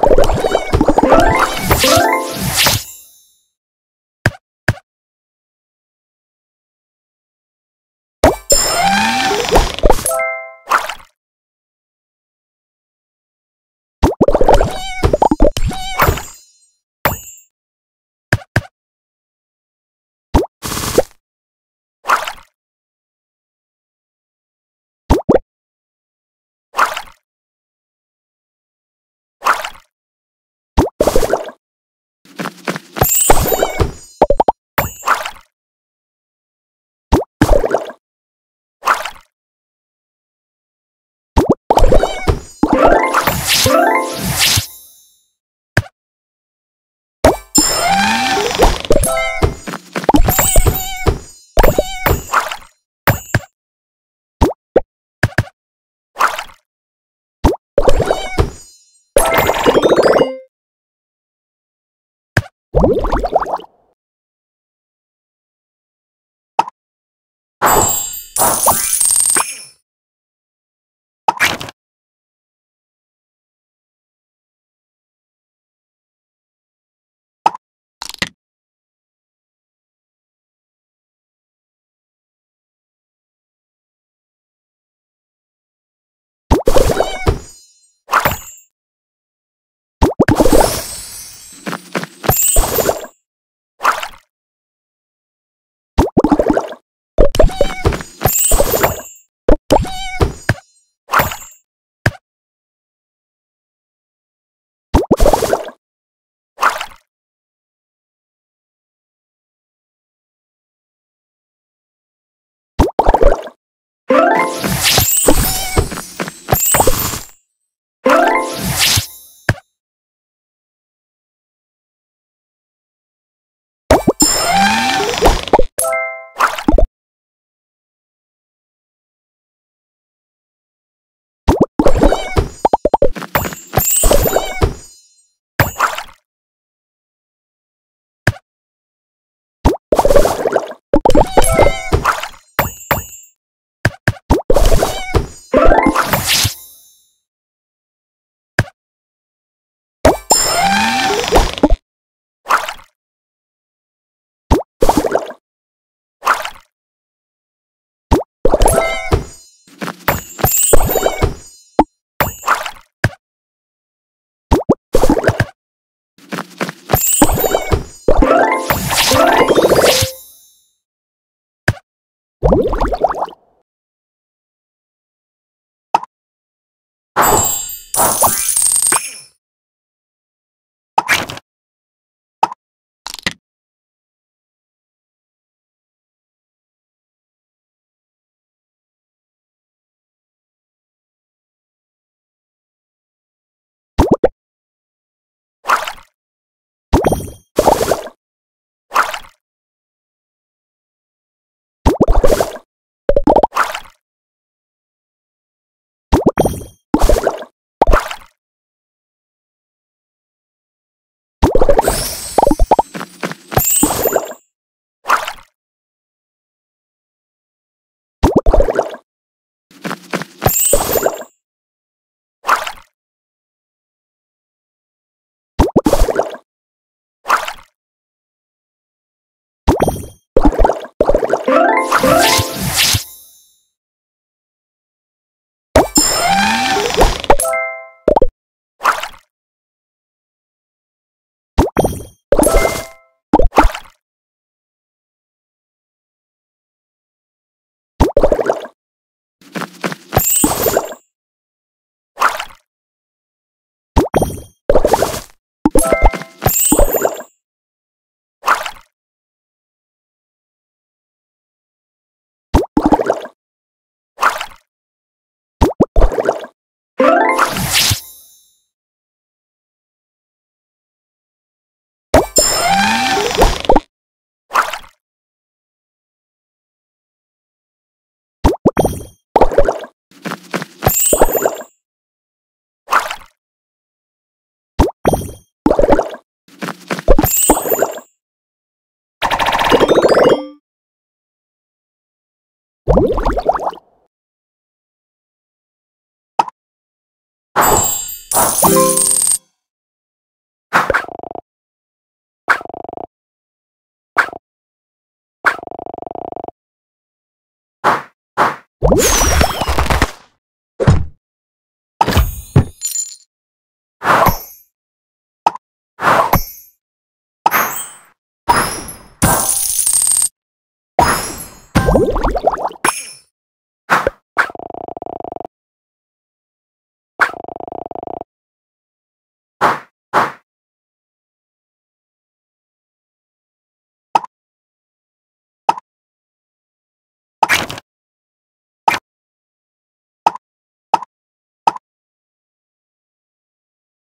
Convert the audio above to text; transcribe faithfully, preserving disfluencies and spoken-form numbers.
You You